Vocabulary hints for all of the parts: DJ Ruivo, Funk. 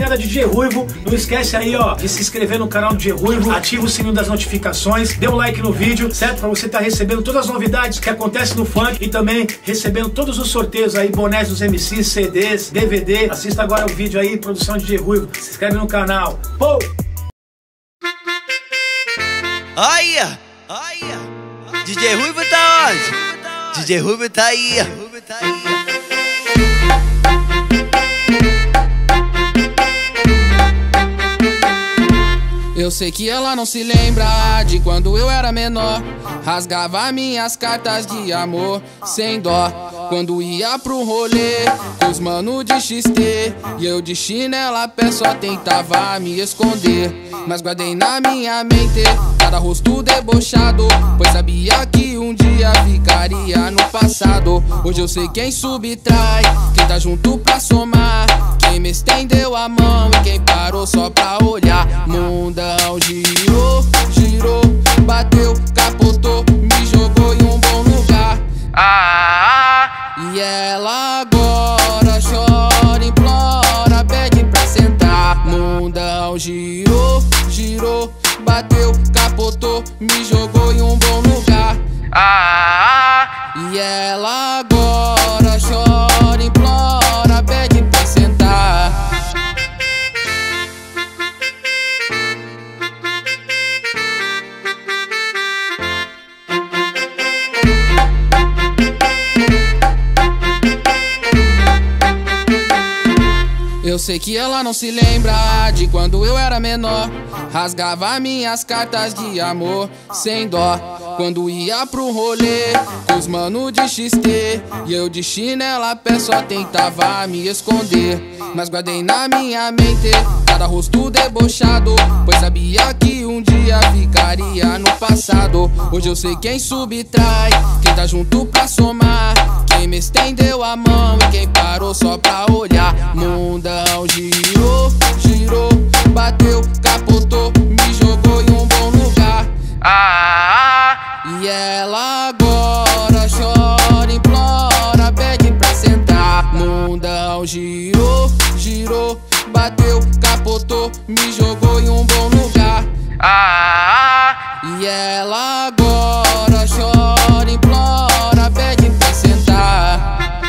Era DJ Ruivo, não esquece aí ó de se inscrever no canal do DJ Ruivo, ativa o sininho das notificações, dê um like no vídeo, certo? Pra você estar recebendo todas as novidades que acontecem no funk e também recebendo todos os sorteios aí, bonés dos MCs, CDs, DVD. Assista agora o vídeo aí, produção de DJ Ruivo, se inscreve no canal. Pou! Olha! Olha! DJ Ruivo tá onde? DJ Ruivo tá aí! DJ Ruivo tá aí! Eu sei que ela não se lembra de quando eu era menor. Rasgava minhas cartas de amor sem dó. Quando ia pro rolê com os mano de XT e eu de chinela a pé, só tentava me esconder. Mas guardei na minha mente cada rosto debochado, pois sabia que um dia ficaria no passado. Hoje eu sei quem subtrai, quem tá junto pra somar, quem me estendeu a mão e quem parou só pra olhar. Mundão girou, girou, bateu, capotou, me jogou em um bom lugar. E ela agora chora, implora, pede pra sentar. Mundão girou, girou, bateu, capotou, me jogou em um bom lugar. E ela agora chora, implora, pede pra sentar. Eu sei que ela não se lembra de quando eu era menor. Rasgava minhas cartas de amor sem dó. Quando ia pro rolê com os mano de XT e eu de chinela a pé, só tentava me esconder. Mas guardei na minha mente cada rosto debochado, pois sabia que um dia ficaria no passado. Hoje eu sei quem subtrai, quem tá junto pra somar, quem me estendeu a mão e quem parou só pra olhar. Mundão girou, girou, bateu, capotou, me jogou em um bom lugar. E ela agora chora, implora, pede pra sentar. Mundão girou, girou, bateu, capotou, me jogou em um bom lugar. E ela agora chora, implora, pede pra sentar.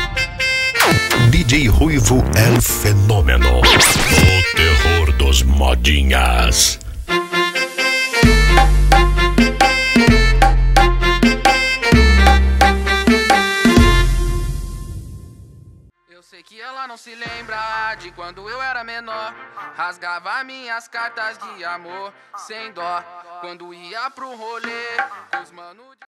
DJ Ruivo é o fenômeno, o terror dos modinhas. Eu sei que ela não se lembra de quando eu era menor. Rasgava minhas cartas de amor sem dó. Quando ia pro rolê, os mano de...